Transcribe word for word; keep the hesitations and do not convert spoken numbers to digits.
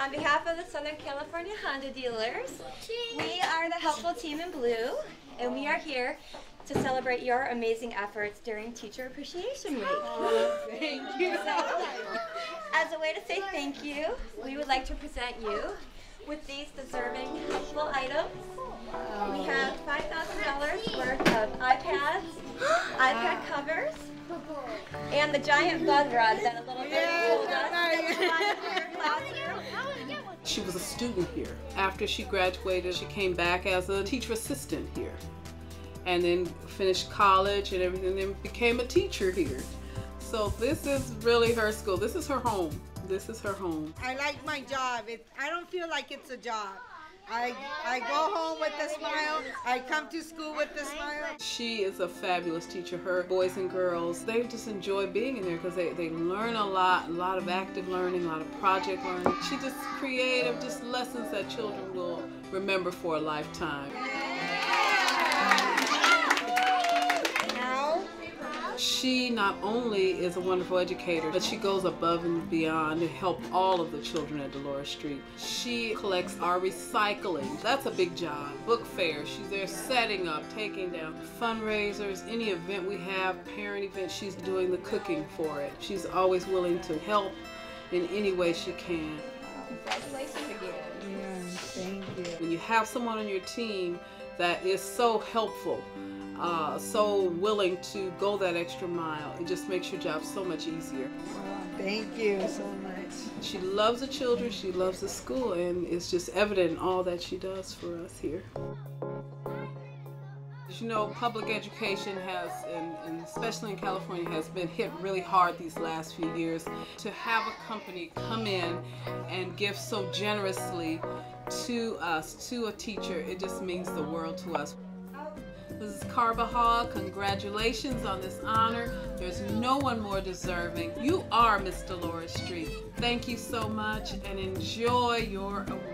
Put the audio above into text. On behalf of the Southern California Honda Dealers, we are the helpful team in blue, and we are here to celebrate your amazing efforts during Teacher Appreciation Week. Oh, thank you. So, as a way to say thank you, we would like to present you with these deserving helpful items. We have five thousand dollars worth of iPads, iPad covers, and the giant bug rod that a little bit pulled us. She was a student here. After she graduated, she came back as a teacher assistant here, and then finished college and everything, and then became a teacher here. So this is really her school. This is her home. This is her home. I like my job. It, I don't feel like it's a job. I, I go home with a smile. I come to school with a smile. She is a fabulous teacher. Her boys and girls, they just enjoy being in there because they, they learn a lot, a lot of active learning, a lot of project learning. She's just creative, just lessons that children will remember for a lifetime. She not only is a wonderful educator, but she goes above and beyond to help all of the children at Dolores Street. She collects our recycling. That's a big job. Book fairs, she's there setting up, taking down fundraisers, any event we have, parent events, she's doing the cooking for it. She's always willing to help in any way she can. Congratulations again. Yeah, thank you. When you have someone on your team that is so helpful, Uh, so willing to go that extra mile, it just makes your job so much easier. Oh, thank you so much. She loves the children, she loves the school, and it's just evident in all that she does for us here. As you know, public education has, and, and especially in California, has been hit really hard these last few years. To have a company come in and give so generously to us, to a teacher, it just means the world to us. Missus Carbajal, congratulations on this honor. There's no one more deserving. You are Miss Dolores Street. Thank you so much, and enjoy your award.